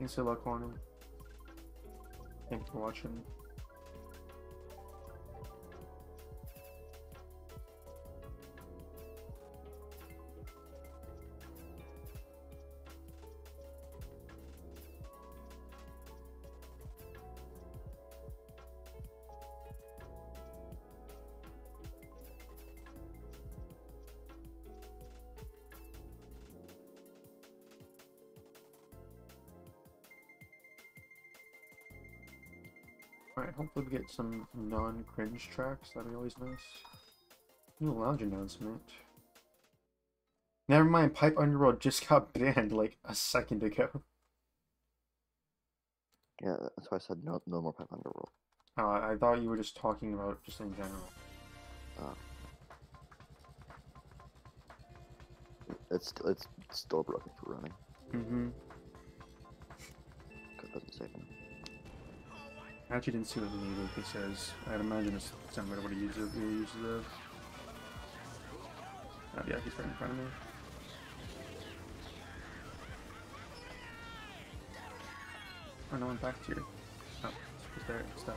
Thanks a lot, Corny. Thanks for watching. Alright, hopefully we get some non-cringe tracks, that'd be always nice. New lounge announcement. Never mind, Pipe Underworld just got banned like a second ago. Yeah, that's why I said no more Pipe Underworld. Oh, I thought you were just talking about just in general. It's still broken for running. Mm-hmm. Because it doesn't save anything. I actually didn't see what it says. I'd imagine it's somebody would use the. Oh yeah, he's right in front of me. Oh no, I'm back to you. Oh, it's there, it's that.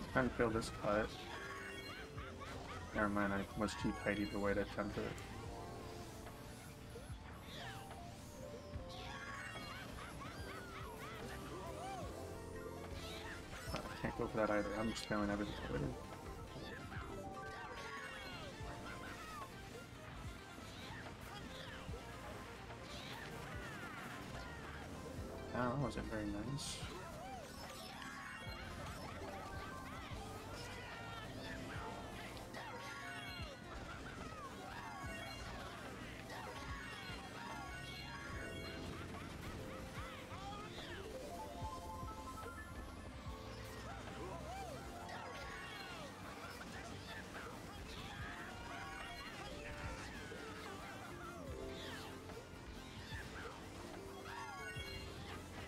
I'm trying to fill this cut. Never mind, I was too tight either way to attempt it. Go for that either. I'm just failing everything. That wasn't very nice.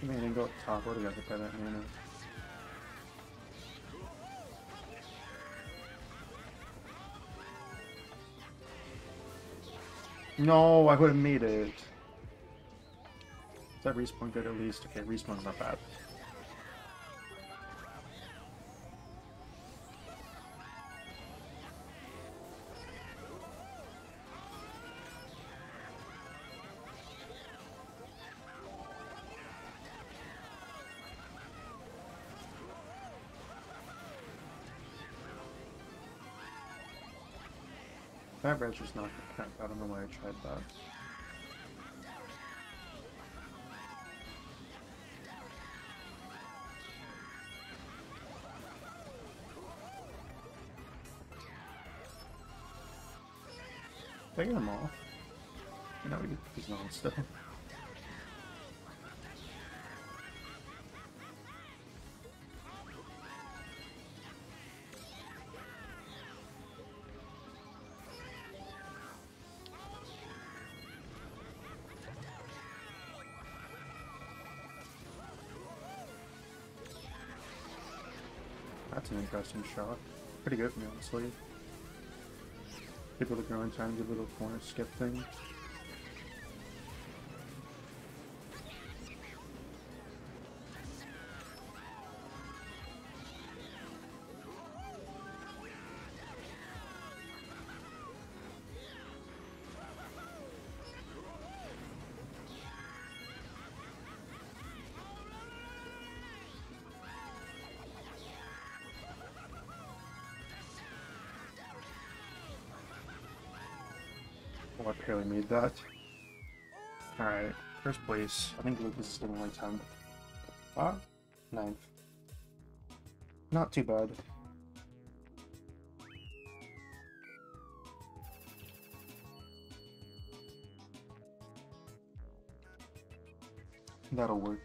Man, I didn't go up top, I would've got hit by that mana. No, I would've made it. Is that respawn good at least? Okay, respawn's not bad. That red's just not gonna connect. I don't know why I tried that. Did I get him off? No, he's not still. That's an interesting shot. Pretty good for me, honestly. Good little ground time, good little corner skip thing. Oh, I barely made that. Alright, first place. I think Lucas is gonna only 10th. Ah, 9th. Not too bad. That'll work.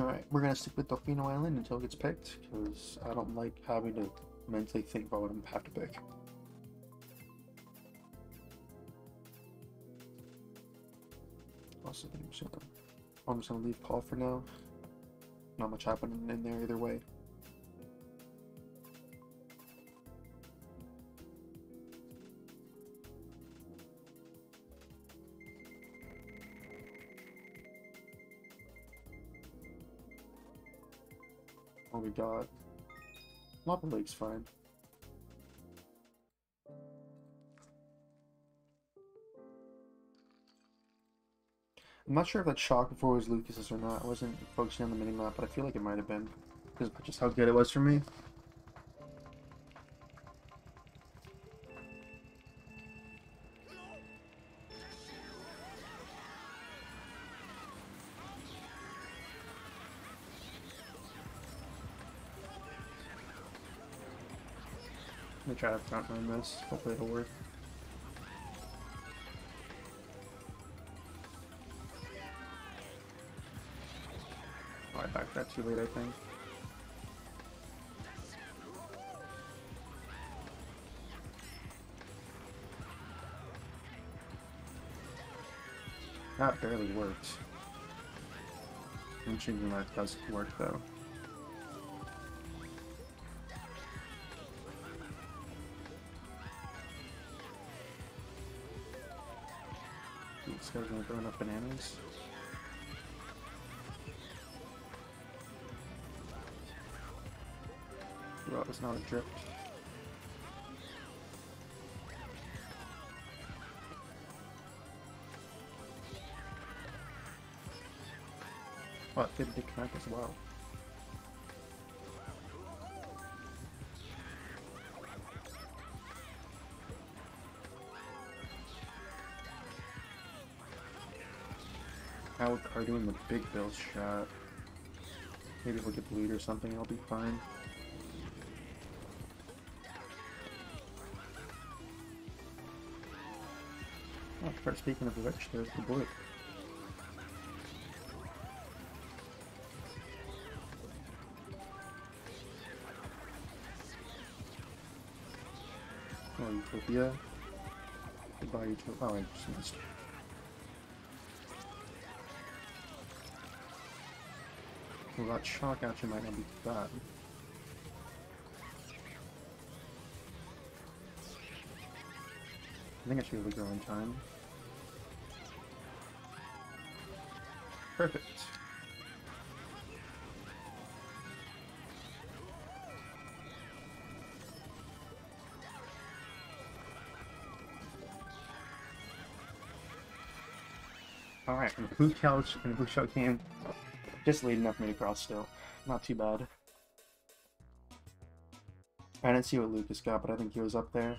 Alright, we're going to stick with Delfino Island until it gets picked, because I don't like having to mentally think about what I'm have to pick. Also, I'm just going to leave Paul for now. Not much happening in there either way. Oh my god. Lava Lake's fine. I'm not sure if that shock before was Lucas's or not. I wasn't focusing on the minimap, but I feel like it might have been. Because of just how good it was for me. Try to front run this. Hopefully it'll work. Oh, I backed that too late, I think. That barely worked. I'm changing that does work though. This guy's gonna throw enough bananas. Well, it's not a drift. Oh, it did connect as well. Are doing the big bill shot. Maybe we'll get the lead or something, I'll be fine. I'll start speaking of which, there's the blue. Oh, Utopia. Goodbye, Utopia. Oh, I just missed. Well, that shock action might not be bad. I think I should be able to go in time. Perfect. Alright, from the blue couch and the blue shot game. Just lead enough for me to cross still. Not too bad. I didn't see what Lucas got, but I think he was up there.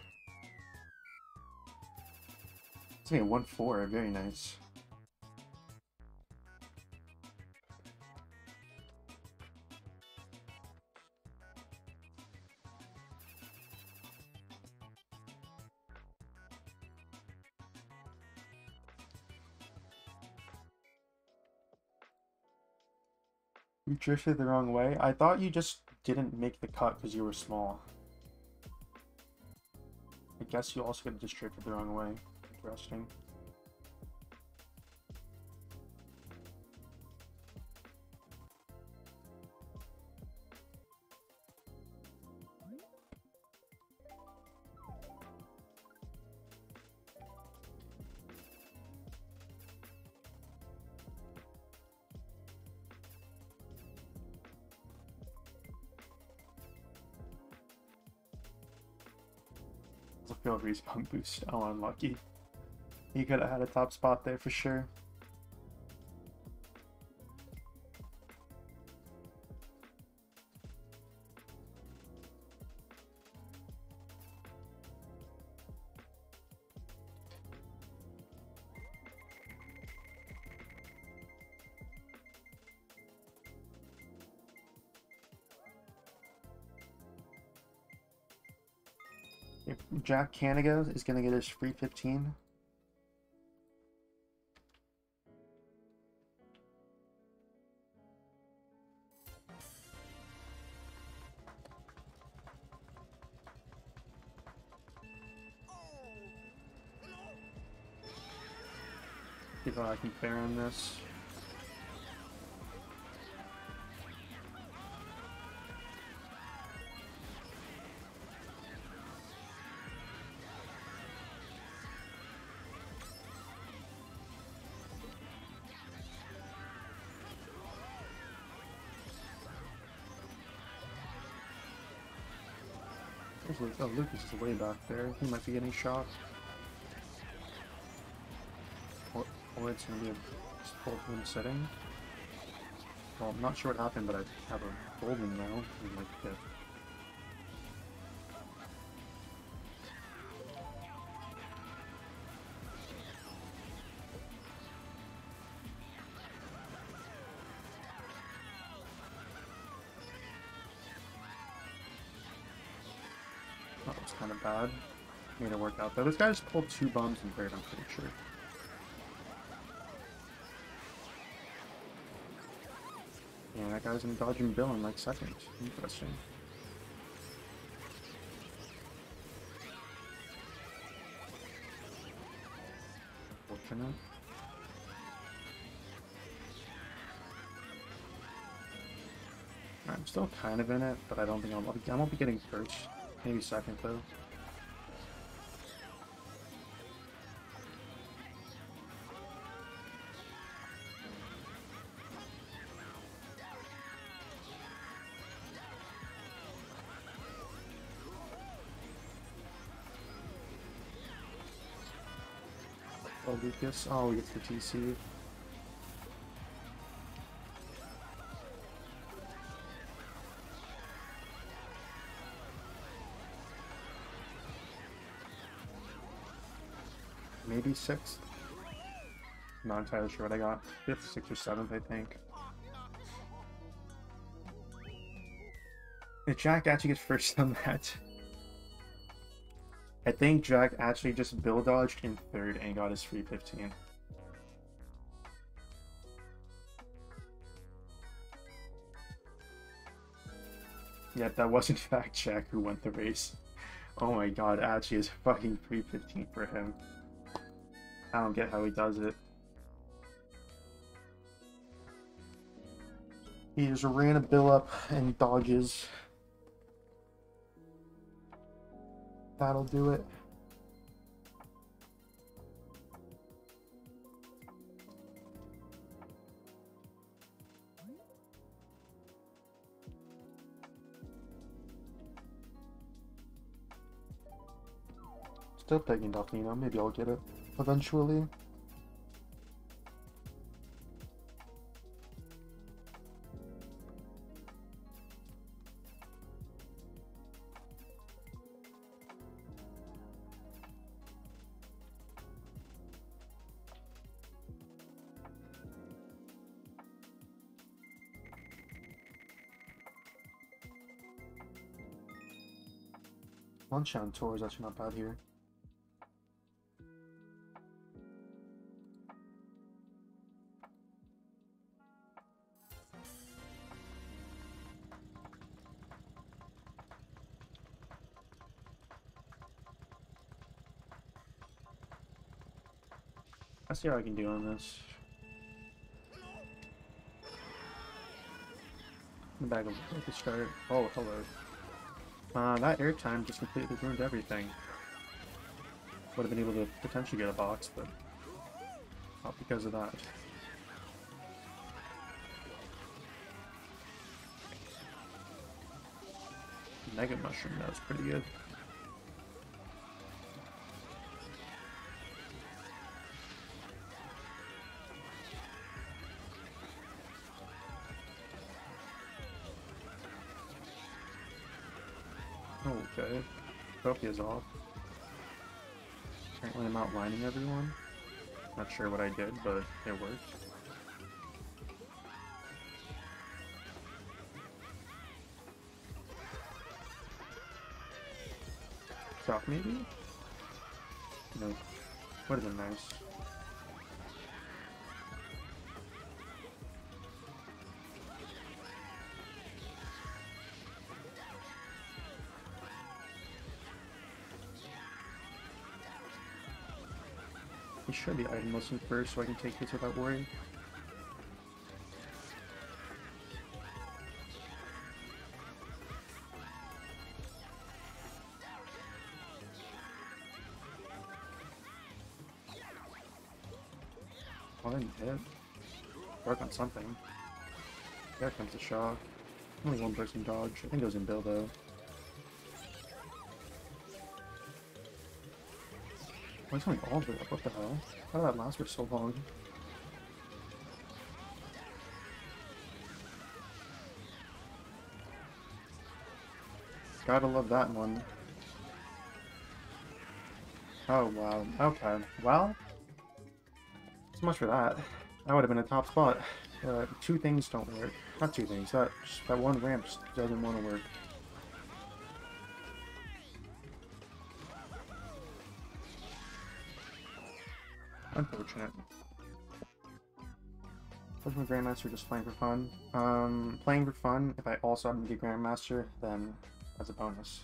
It's like a 1-4, very nice. You drifted the wrong way? I thought you just didn't make the cut because you were small. I guess you also could have just drifted the wrong way. Interesting. Field respawn boost. Oh, unlucky. He could have had a top spot there for sure. Jack Caniga is going to get his free 15. See if I can fair on this. Oh, Lucas is way back there. He might be getting shot. Or it's going to be a Boltman setting. Well, I'm not sure what happened, but I have a Boltman now. I'm like, yeah. Kind of bad. Made it work out though. This guy just pulled two bombs in grade, I'm pretty sure. Yeah, that guy's gonna dodge and bill in like seconds. Interesting. Fortunate. I'm still kind of in it, but I don't think I won't be getting first. Maybe second though. Oh, Lucas. Oh, we get the TC. Maybe 6th? Not entirely sure what I got. 5th, 6th, or 7th, I think. If Jack actually gets first on that. I think Jack actually just bill dodged in 3rd and got his 315. Yep, that was in fact Jack who won the race. Oh my god, actually is fucking 315 for him. I don't get how he does it. He just ran a bill up and dodges. That'll do it. Still taking Delfino, maybe I'll get it eventually. Lunch on tour is actually not bad here. Let's see how I can do on this. The bag will take a start. Oh, hello. That airtime just completely ruined everything. Would have been able to potentially get a box, but not because of that. Mega mushroom, that was pretty good. Okay, Copia's off. Apparently I'm outlining everyone. Not sure what I did, but it worked. Stop maybe? No. Would've been nice. He should be item listing first so I can take hits without worrying. I didn't hit. Work on something. There comes the shock. Only one person dodged. I think it was in Bill though. Why is only all build up? What the hell? How did that last for so long? Gotta love that one. Oh wow. Okay. Well, so much for that. That would have been a top spot. Two things don't work. Not two things. That one ramp just doesn't want to work. Unfortunate. Pokemon Grandmaster, just playing for fun. Playing for fun. If I also happen to get Grandmaster, then that's a bonus.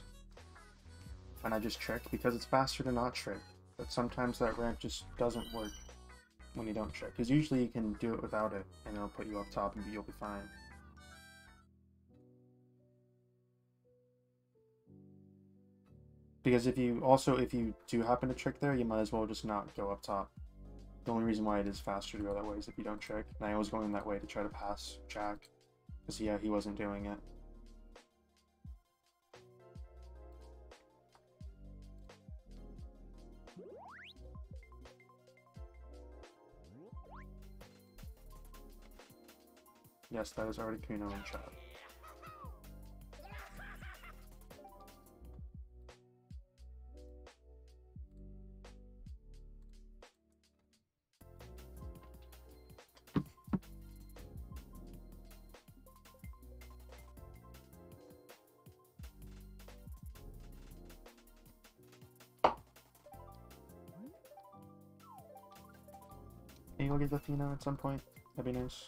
And I just trick because it's faster to not trick. But sometimes that ramp just doesn't work when you don't trick, because usually you can do it without it, and it'll put you up top, and you'll be fine. Because if you do happen to trick there, you might as well just not go up top. The only reason why it is faster to go that way is if you don't trick. And I was going that way to try to pass Jack, because yeah, he wasn't doing it. Yes, that is already Kuno in chat. Maybe I'll get the Athena at some point. That'd be nice.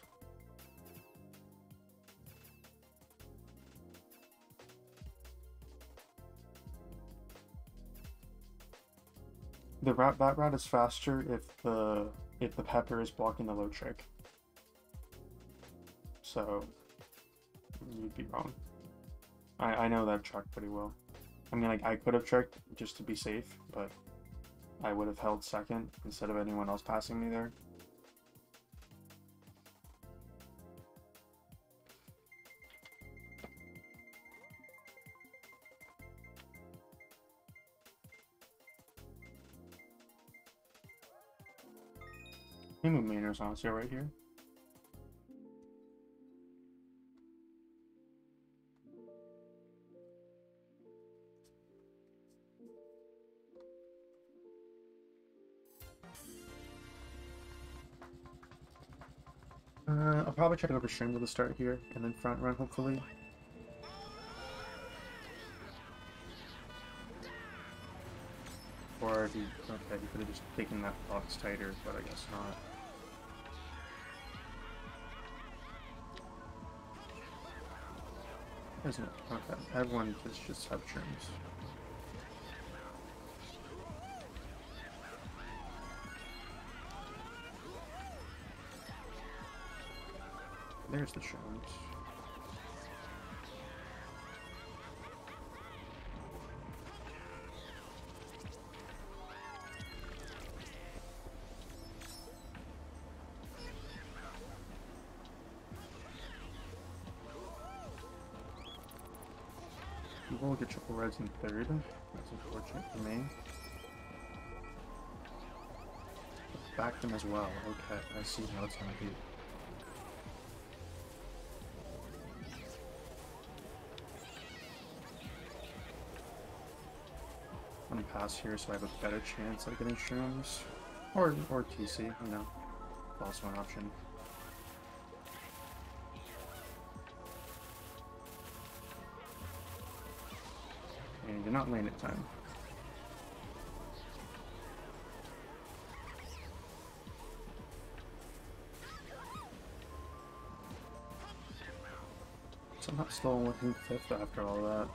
The route, that route is faster if the pepper is blocking the low trick. So you'd be wrong. I know that track pretty well. I mean, I could have tricked just to be safe, but I would have held second instead of anyone else passing me there. Mainers on sale right here. I'll probably try to go for stream with the start here and then front run hopefully. Or if you, okay, you could have just taken that box tighter, but I guess not. Isn't it? Okay, everyone just have trims. There's the trims. We'll get triple reds in third. That's unfortunate for me. Back them as well. Okay, I see how it's gonna be. I'm gonna pass here so I have a better chance of getting shrooms. Or TC, you know. Also an option. And did not land at time. So I'm not still looking fifth after all that.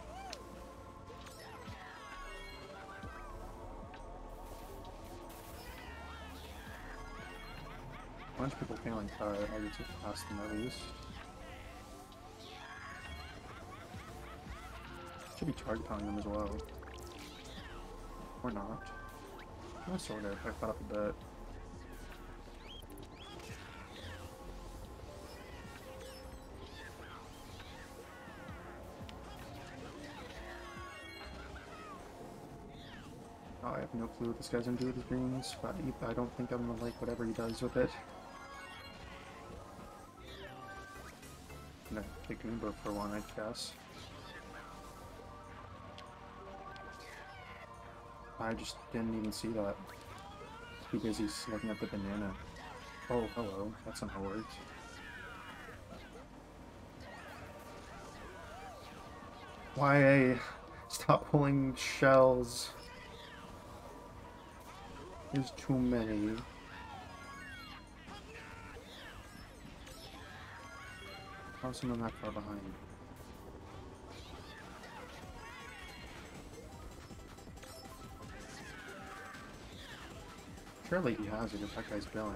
bunch of people failing tower. I get to pass them at least. Should be charge pounding them as well. Or not. I'm sort of hyped up a bit. Oh, I have no clue what this guy's gonna do with his greens, but I don't think I'm gonna like whatever he does with it. I'm gonna take Goomba for one, I guess. I just didn't even see that. Too busy looking at the banana. Oh, hello. That's not how it works. YA, stop pulling shells. There's too many. How's someone that far behind? Surely he has it if that guy's going.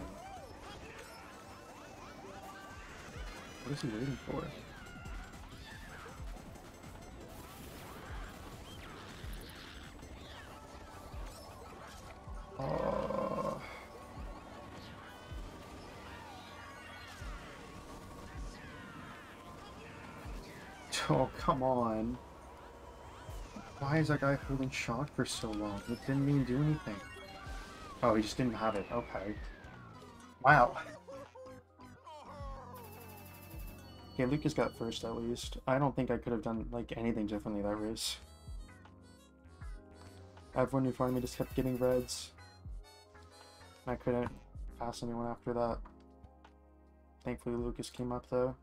What is he waiting for? Oh, come on. Why is that guy holding shock for so long? It didn't even do anything. Oh, he just didn't have it. Okay. Wow. Yeah, Lucas got first at least. I don't think I could have done, like, anything differently that race. Everyone in front of me just kept getting reds. I couldn't pass anyone after that. Thankfully, Lucas came up, though.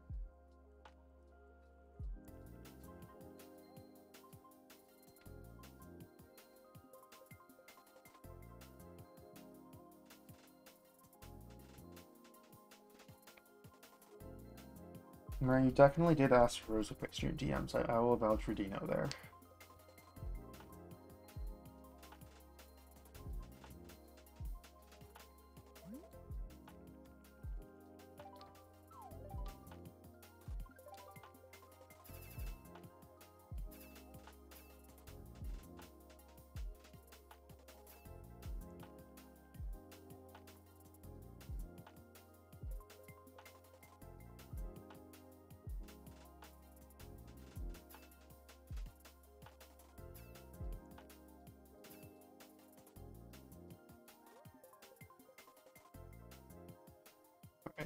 Mary, you definitely did ask for Rosa Picks in your DMs. I will vouch for Dino there.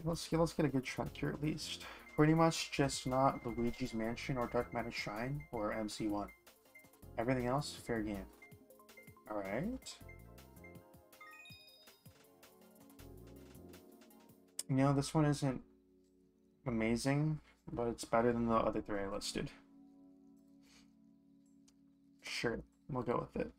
Let's get a good track here at least. Pretty much just not Luigi's Mansion or Dark Matter Shrine or MC1. Everything else, fair game. Alright. You know, this one isn't amazing, but it's better than the other three I listed. Sure, we'll go with it.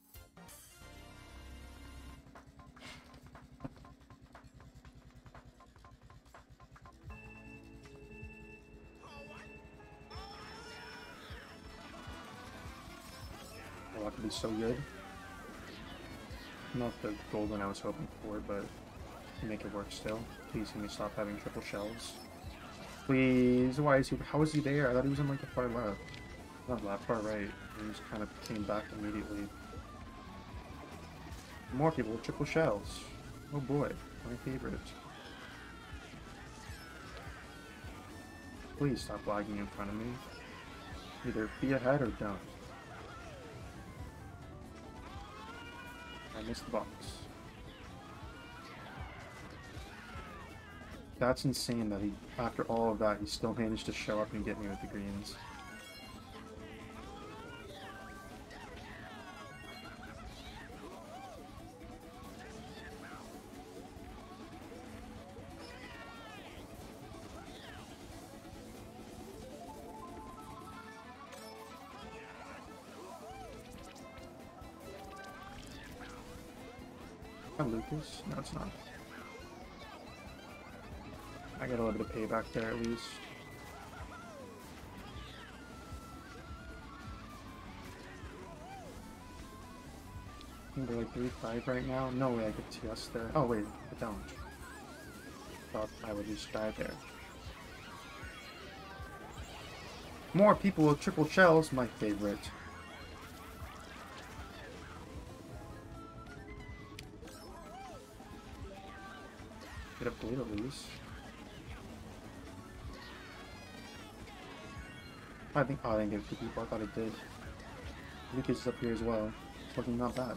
So good. Not the golden I was hoping for, but make it work still. Please can we stop having triple shells? Please, why is he, how is he there? I thought he was in like the far left. Not left, far right. And just kind of came back immediately. More people with triple shells. Oh boy, my favorite. Please stop lagging in front of me. Either be ahead or don't. I missed the box. That's insane that he, after all of that, he still managed to show up and get me with the greens. Lucas? No, it's not. I got a little bit of payback there at least. I think they're like 3-5 right now. No way I could TS there. Oh wait, I don't. thought I would just die there. More people with triple shells, my favorite. Get up the lead or lose. I think, oh, I didn't get 2 people, I thought it did. Lucas is up here as well. It's looking not bad.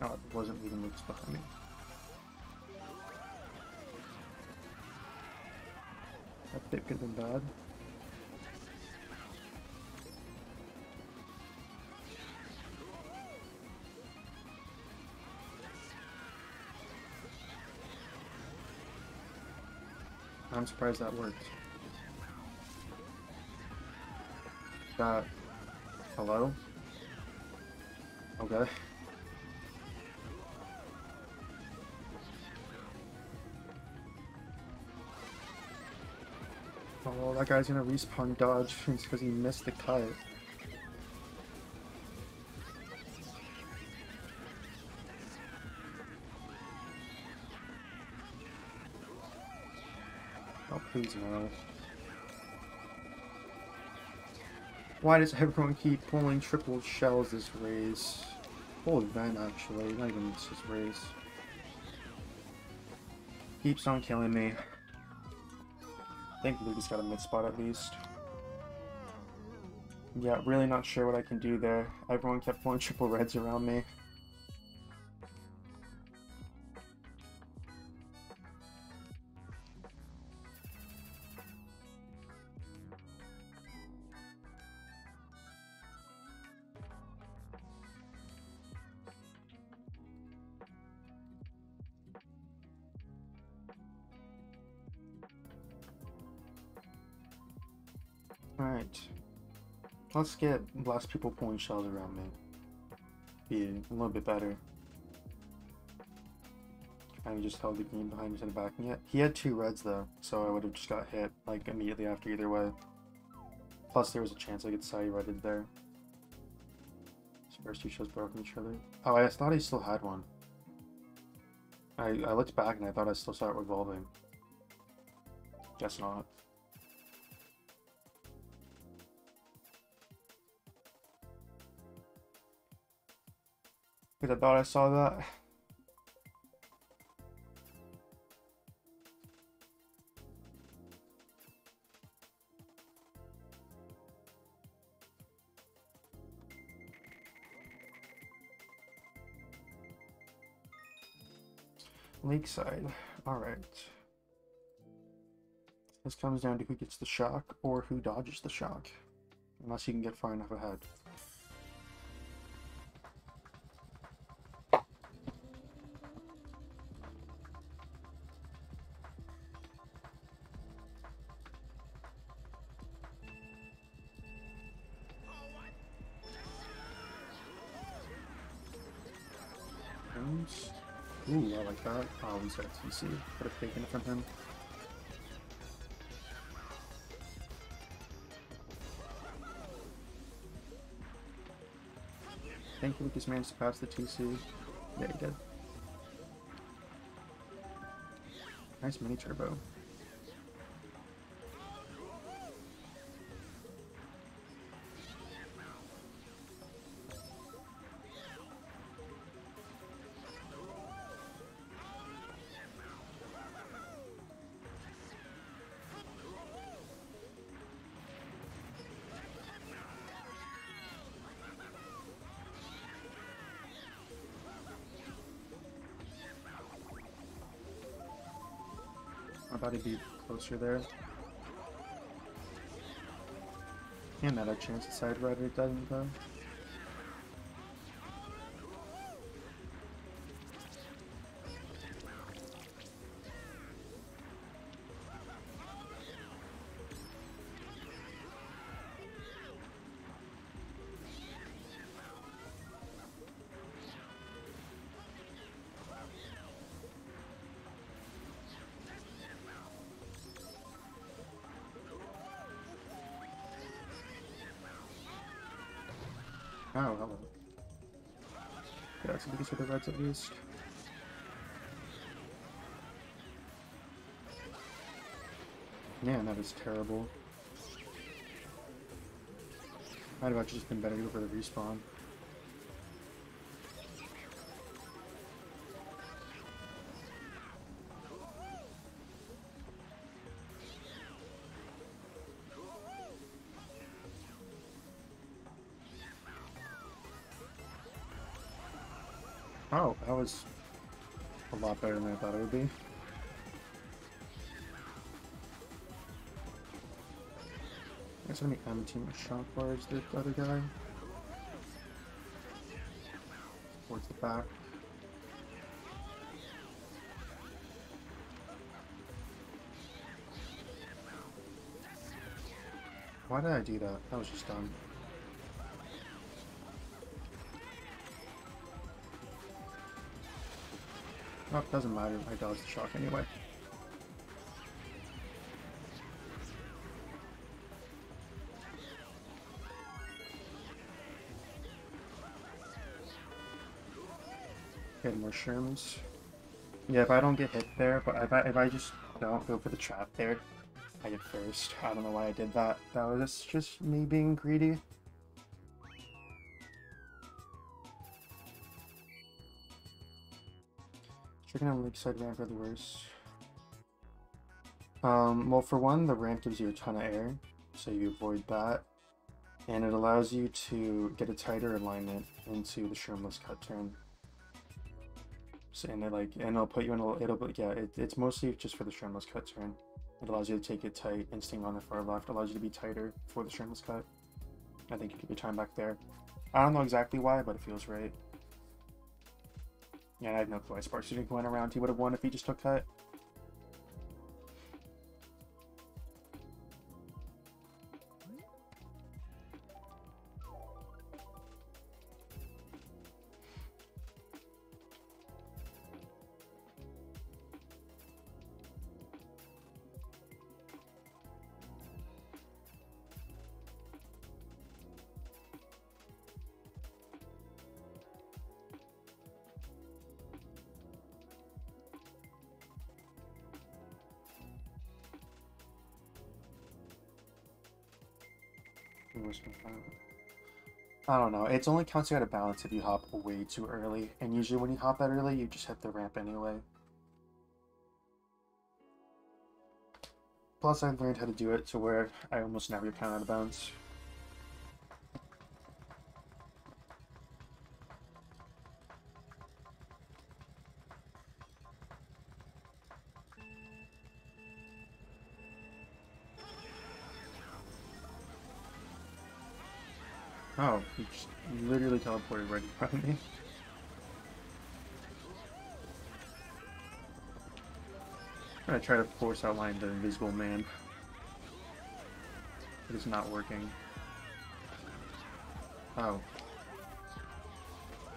No, it wasn't even Lucas behind me. That dip could have been bad. I'm surprised that worked. Got... Hello? Okay. Oh, that guy's gonna respawn dodge because he missed the kite. Please no. Why does everyone keep pulling triple shells this race? Full event actually, not even this race. Keeps on killing me. I think Lucas got a mid spot at least. Yeah, really not sure what I can do there. Everyone kept pulling triple reds around me. Alright, let's get less people pulling shells around me. Be a little bit better. I just held the game behind me instead of backing it. He had 2 reds though, so I would have just got hit like immediately after either way. Plus there was a chance I could side redded there. His first 2 shells broke each other. Oh, I thought he still had one. I looked back and I thought I still saw it revolving. Guess not. Because I thought I saw that. Lakeside. Alright. This comes down to who gets the shock or who dodges the shock. Unless you can get far enough ahead. Ooh, I like that. Oh, he's got a TC. Could have taken it from him. I think Lucas managed to pass the TC. Yeah, he did. Nice mini turbo. I thought he'd be closer there. And that had a chance to side rider, it doesn't though. Oh, hello. Get out some of these other reds at least. Man, that is terrible. Might have actually just been better to go for the respawn. Oh, that was a lot better than I thought it would be. So many empty shot bars, the other guy. Towards the back. Why did I do that? That was just dumb. Oh, it doesn't matter. I dodged the shock anyway. More shrooms. Yeah, if I don't get hit there, but if I just don't go for the trap there, I get first. I don't know why I did that. That was just me being greedy. Checking out Lakeside Ramp for the worst. Well, for one, the ramp gives you a ton of air, so you avoid that. And it allows you to get a tighter alignment into the shroomless cut turn. And it'll put you in a little, yeah, it's mostly just for the shroomless cut turn. It allows you to take it tight and sting on the far left. It allows you to be tighter for the shroomless cut. I think you could be time back there. I don't know exactly why, but it feels right. Yeah, I have no clue why Sparks didn't go in around. He would have won if he just took cut. I don't know, it's only counts you out of balance if you hop way too early, and usually when you hop that early, you just hit the ramp anyway. Plus, I've learned how to do it to where I almost never count out of bounds. Oh, he just literally teleported right in front of me. I'm gonna try to force outline the invisible man. It is not working. Oh.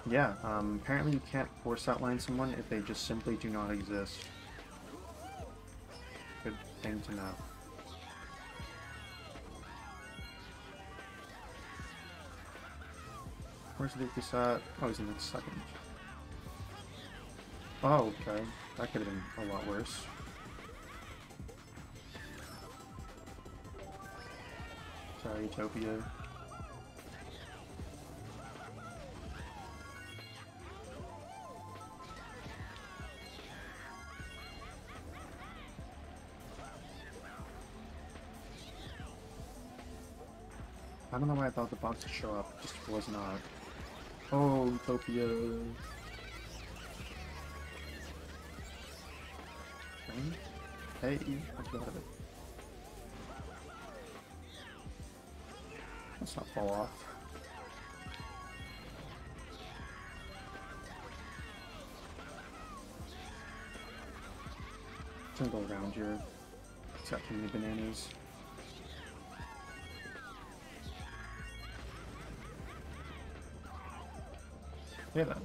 Yeah, apparently you can't force outline someone if they just simply do not exist. Good thing to know. Where's Lucas at? Oh, he's in the second. Oh, okay. That could have been a lot worse. Sorry, Utopia. I don't know why I thought the box would show up. It just was not. Oh, Utopia. Hey, I got it. Let's not fall off. I'm gonna go around here. It's got too many bananas. Yeah, then.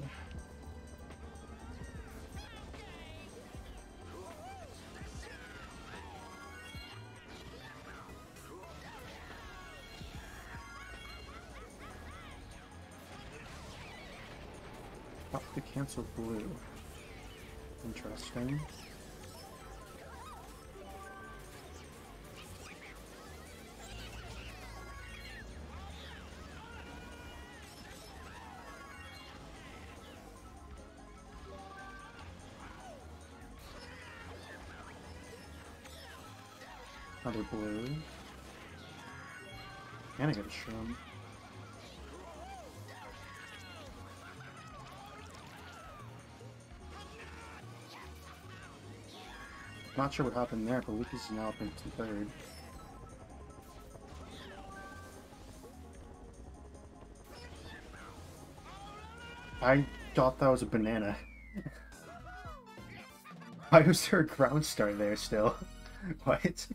to cancel blue. Interesting. Another blue. And I get a shrimp. Not sure what happened there, but Lucas is now up into third. I thought that was a banana. Why was there a ground star there still? What?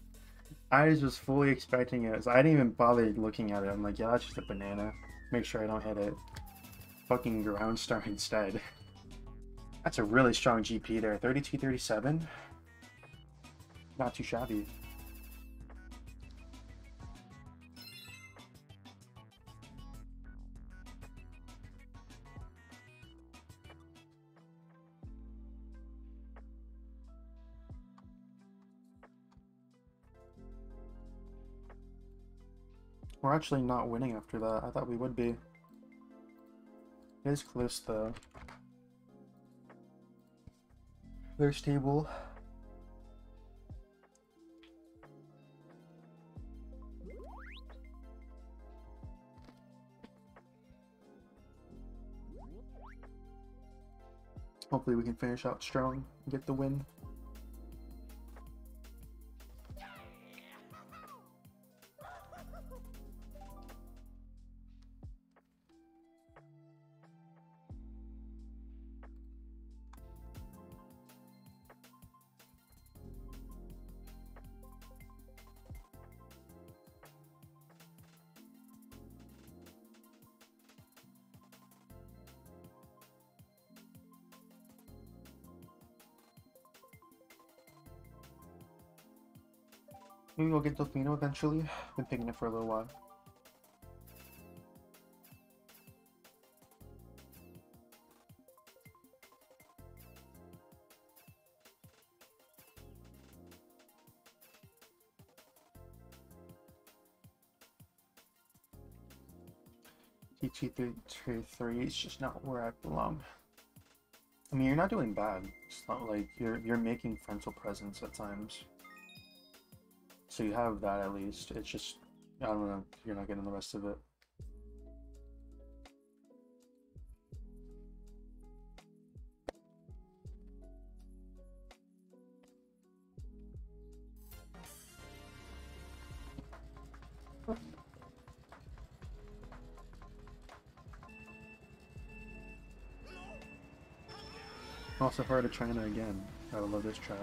I was just fully expecting it. I didn't even bother looking at it. I'm like, yeah, that's just a banana. Make sure I don't hit it. Fucking ground star instead. That's a really strong GP there. 32-37. Not too shabby. We're actually not winning after that. I thought we would be. It is close though. They're stable. Hopefully we can finish out strong and get the win. Maybe we'll get Delfino eventually. Been picking it for a little while. T2323, it's just not where I belong. I mean, you're not doing bad. It's not like you're making frontal presence at times. So you have that at least. It's just, I don't know, you're not getting the rest of it. Also hard to China again. Gotta love this track.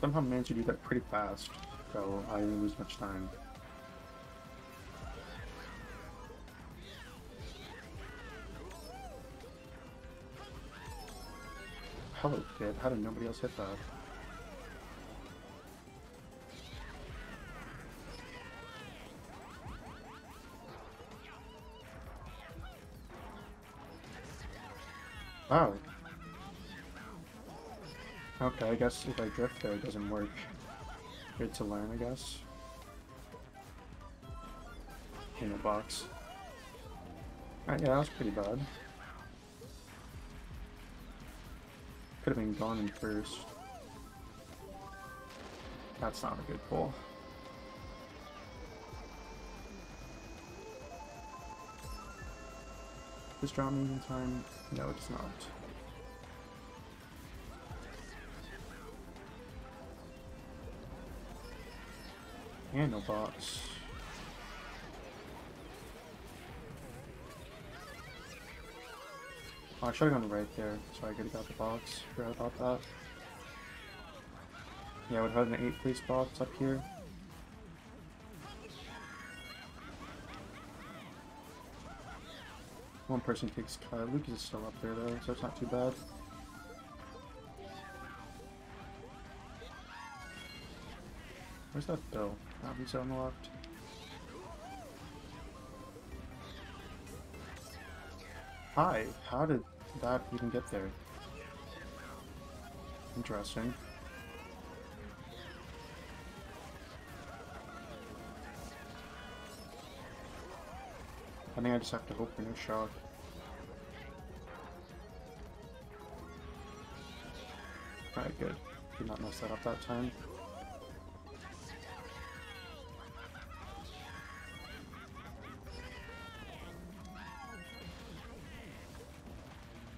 Somehow managed to do that pretty fast, so I didn't lose much time. Hello, kid. How did nobody else hit that? Wow. Okay, I guess if I drift there, it doesn't work. Good to learn, I guess. In a box. Alright, yeah, that was pretty bad. Could have been gone in first. That's not a good pull. This draw moving time? No, it's not. And no box. Oh, I should have gone right there, so I could have got the box. Forgot about that. Yeah, I would have had an 8 place box up here. One person takes cut. Lucas is still up there though, so it's not too bad. Where's that bill? That was on the left. Hi, how did that even get there? Interesting. I think I just have to hope for no shock. Alright, good. Did not mess that up that time.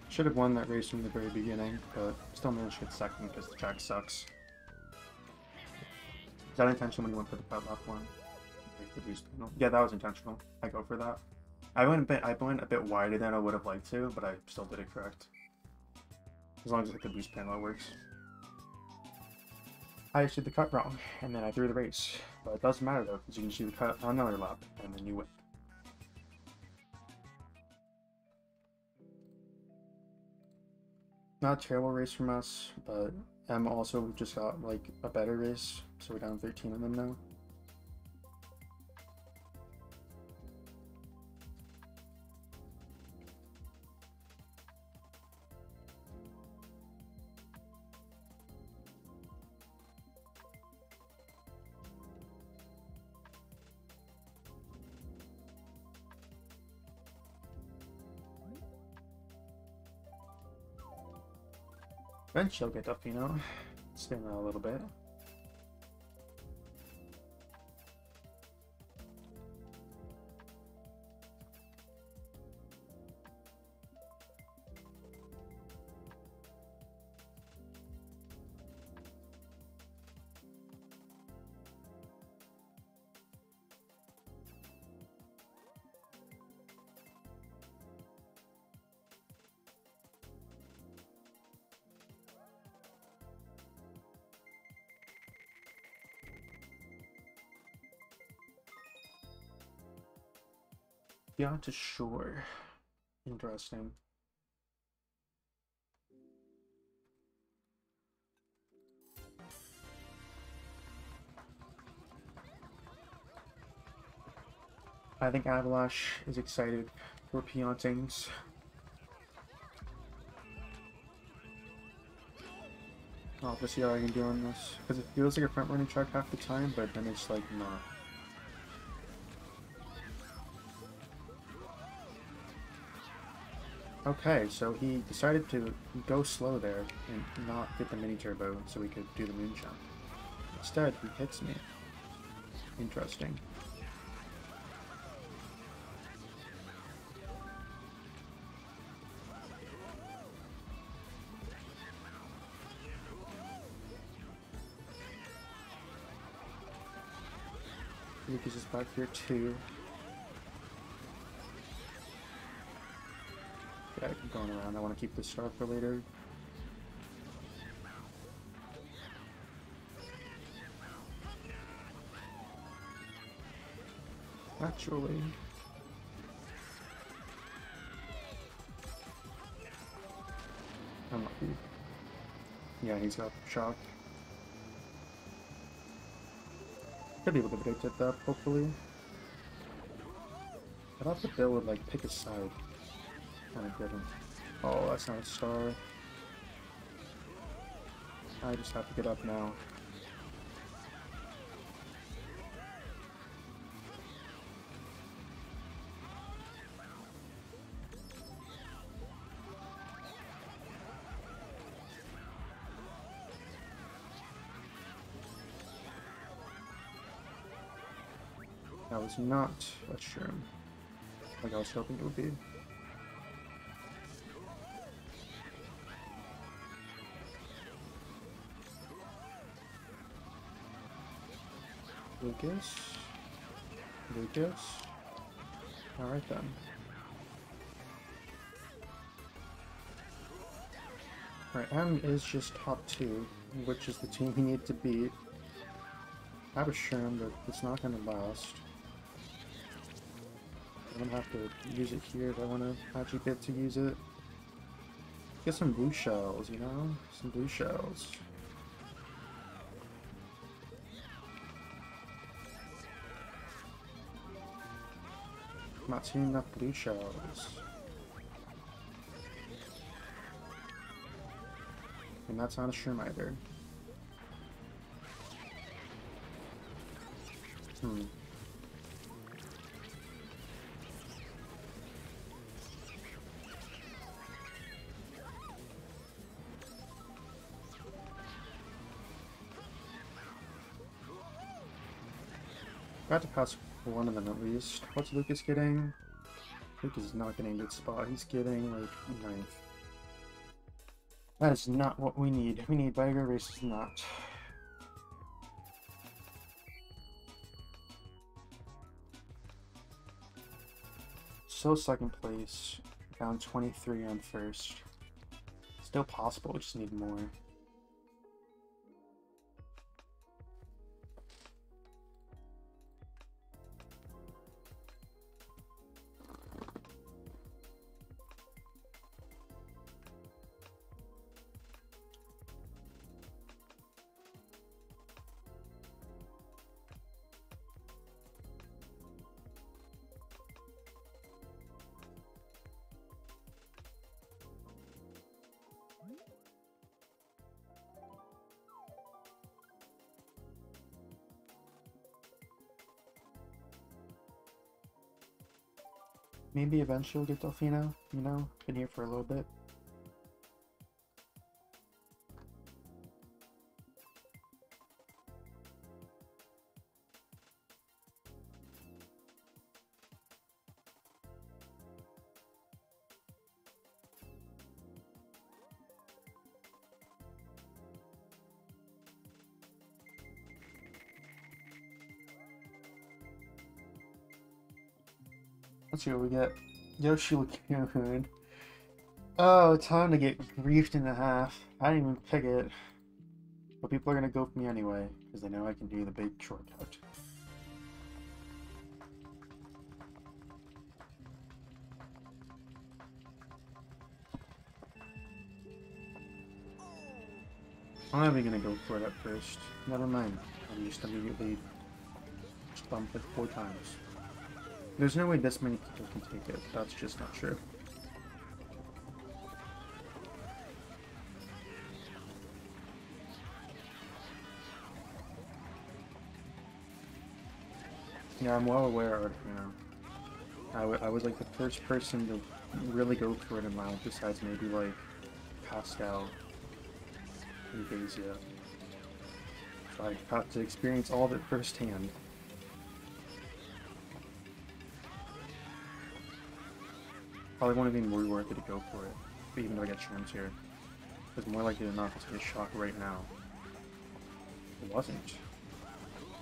Should have won that race from the very beginning, but still managed to get second because the track sucks. Is that intentional when you went for the pet lap one? Like the boost panel? Yeah, that was intentional. I go for that. I went a bit wider than I would have liked to, but I still did it correct. As long as like the boost panel works. I issued the cut wrong, and then I threw the race. But it doesn't matter though, because you can shoot the cut on another lap, and then you win. Not a terrible race from us, but M also just got like a better race, so we're down 13 of them now. Eventually I'll get up, you know, spin out a little bit. Beyond to shore. Interesting. I think Avalanche is excited for Piontings. I'll have to see how I can do on this. Because it feels like a front running track half the time, but then it's like not. Okay, so he decided to go slow there and not get the mini turbo so we could do the moon jump. Instead, he hits me. Interesting. Lucas is back here too. I keep going around. I want to keep this star for later. Actually, I'm lucky. Yeah, he's got shock. Could be able to predict it though, hopefully. I thought the Bill would like pick a side. Kind of didn't. Oh, that's not a star. I just have to get up now. That was not a shroom like I was hoping it would be. Lucas. Alright then. Alright, M is just top 2, which is the team we need to beat. I have a shroom, but it's not going to last. I'm going to have to use it here if I want to actually get to use it. Get some blue shells, you know? Some blue shells. Not seeing enough blue shells. And that's not a shroom either. Got to pass one of them at least. What's Lucas getting? Lucas is not getting a good spot. He's getting like ninth. That is not what we need. We need Viagra races not. So second place, down 23 on first. Still possible, we just need more. Maybe eventually we'll get Delfino, you know, been here for a little bit. Let's see what we get. Yoshi Lagoon. Oh, time to get griefed in the half. I didn't even pick it. But people are going to go for me anyway, because they know I can do the big shortcut. I'm not even going to go for it at first. Never mind. I'm just immediately bumped it 4 times. There's no way this many people can take it. That's just not true. Yeah, I'm well aware of it, you know. I was like the first person to really go for it in my life, besides maybe like Pascal and Basia. So I got to experience all of it firsthand. Probably won't even be more worth it to go for it, even though I get shrooms here. Because more likely than not, it's gonna shock right now. It wasn't.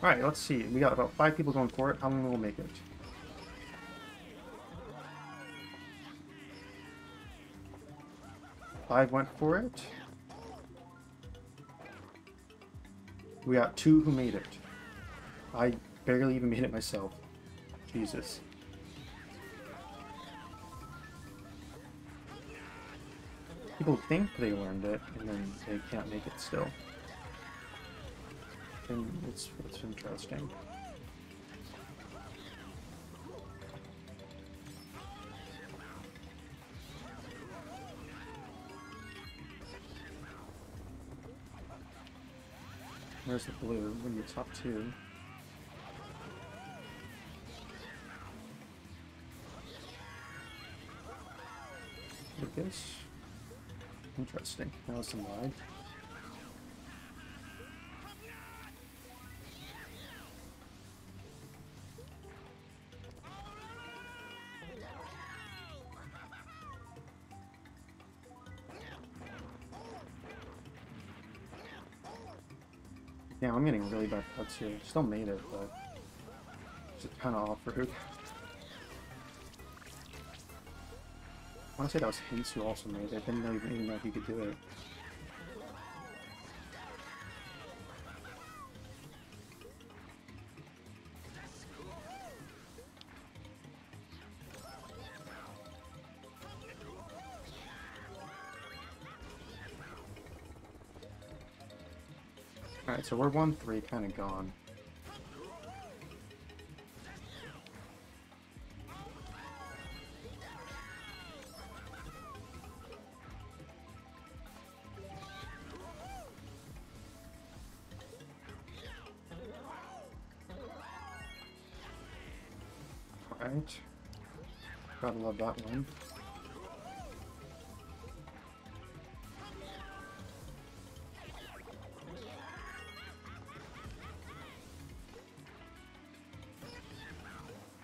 Alright, let's see. We got about 5 people going for it. How many will make it? Five went for it. We got 2 who made it. I barely even made it myself. Jesus. People think they learned it, and then they can't make it still. And it's interesting. Where's the blue? When you top 2. Lucas. Interesting. That was some lag. Yeah, I'm getting really bad cuts here. Still made it, but just kind of off route. I want to say that was Hints who also made it. I didn't know even know if you could do it. Alright, so we're 1-3 kind of gone. right. Gotta love that one.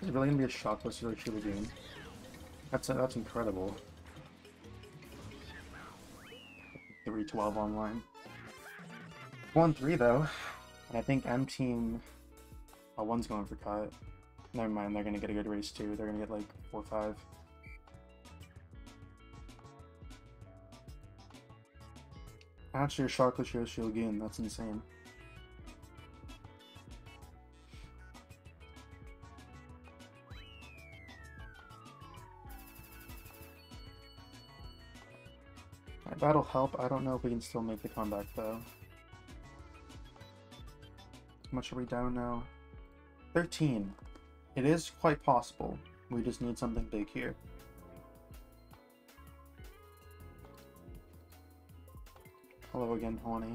Is it really gonna be a shotless really shooter game? That's incredible. 312 online. 1-3 though, and I think M team. Oh, one's going for cut. Never mind, they're gonna get a good race too. They're gonna get like 4-5. Actually, a shotless Yoshi game. That's insane. That'll help. I don't know if we can still make the comeback though. How much are we down now? 13. It is quite possible. We just need something big here. Hello again, Horny.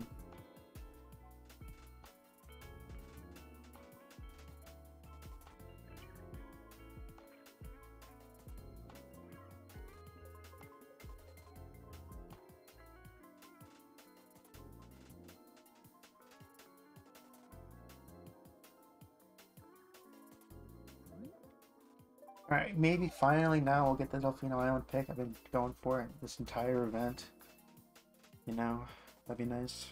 Alright, maybe finally now we'll get the Delfino Island pick. I've been going for it this entire event. You know, that'd be nice.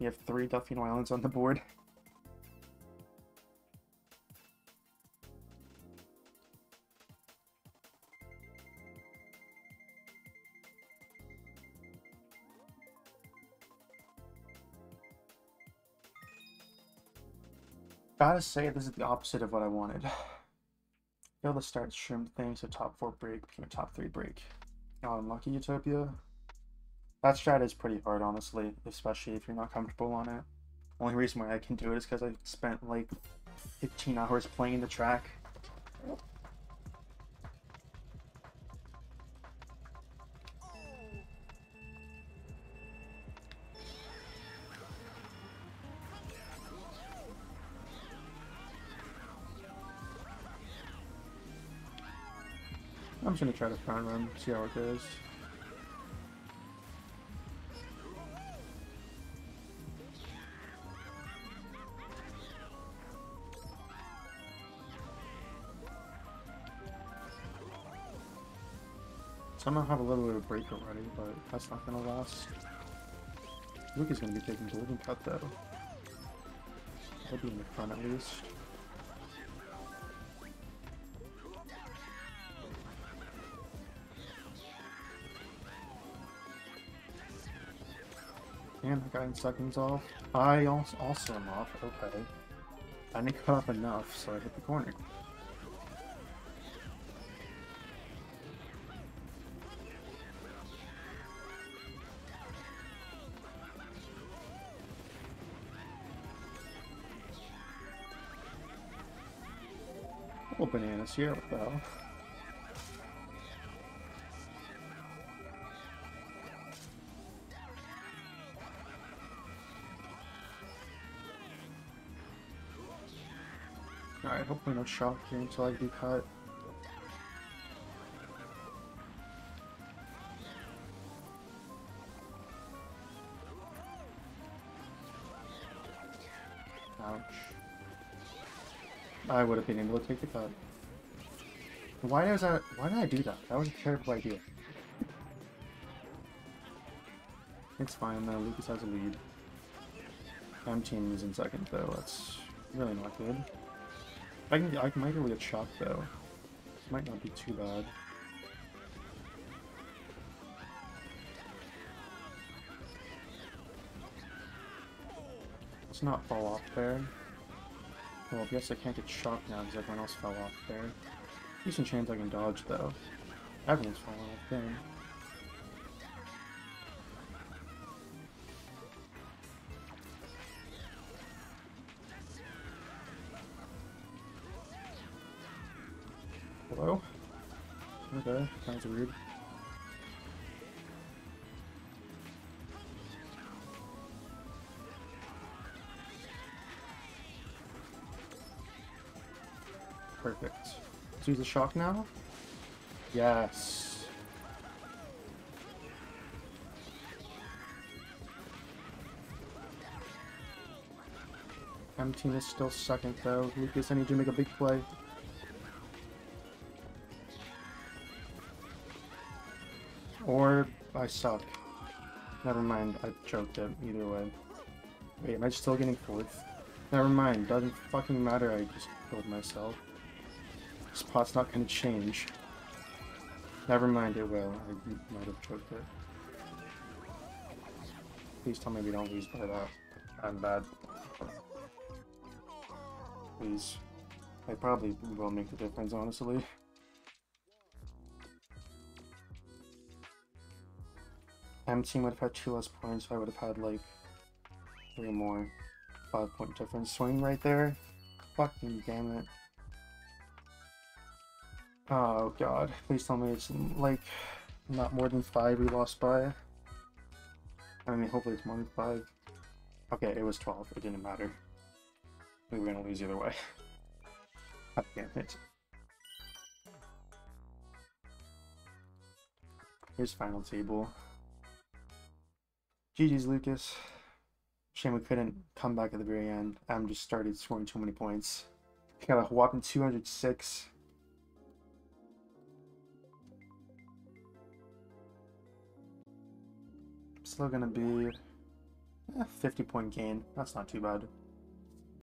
You have 3 Delfino Islands on the board. Gotta say, this is the opposite of what I wanted. Be able to start shrimp thing, so top 4 break, top 3 break. Oh, unlucky Utopia. That strat is pretty hard, honestly, especially if you're not comfortable on it. Only reason why I can do it is because I spent like 15 hours playing the track. I'm just gonna try to front run, see how it goes. Somehow have a little bit of a break already, but that's not gonna last. Luke is gonna be taking the living cut though. He'll be in the front at least. Damn, I got in seconds off. I also am off, okay. I didn't cut off enough, so I hit the corner. Little bananas here, what the hell? Alright, hopefully no shock here until I do cut. Ouch. I would have been able to take the cut. Why did I do that? That was a terrible idea. It's fine though, Lucas has a lead. M team is in second though, that's really not good. I might really get shocked though. This might not be too bad. Let's not fall off there. Well, I guess I can't get shocked now because everyone else fell off there. Decent chance I can dodge though. Everyone's falling off there. Hello? Okay, that was rude. Perfect. Do the shock now? Yes. M-Team is still second though. Lucas, I need you to make a big play. Or I suck. Never mind, I choked it either way. Wait, am I still getting fourth? Never mind, doesn't fucking matter, I just killed myself. This pot's not gonna change. Never mind, it will. I might have choked it. Please tell me we don't lose by that. I'm bad. Please. I probably will make the difference, honestly. M-Team would have had 2 less points, so I would have had like 3 more. 5-point difference. Swing right there. Fucking damn it. Oh god. Please tell me it's like not more than 5 we lost by. I mean, hopefully it's more than 5. Okay, it was 12. It didn't matter. We were gonna lose either way. God damn it. Here's final table. GG's Lucas. Shame we couldn't come back at the very end. Am just started scoring too many points. Got a whopping 206. Still gonna be a 50-point gain. That's not too bad.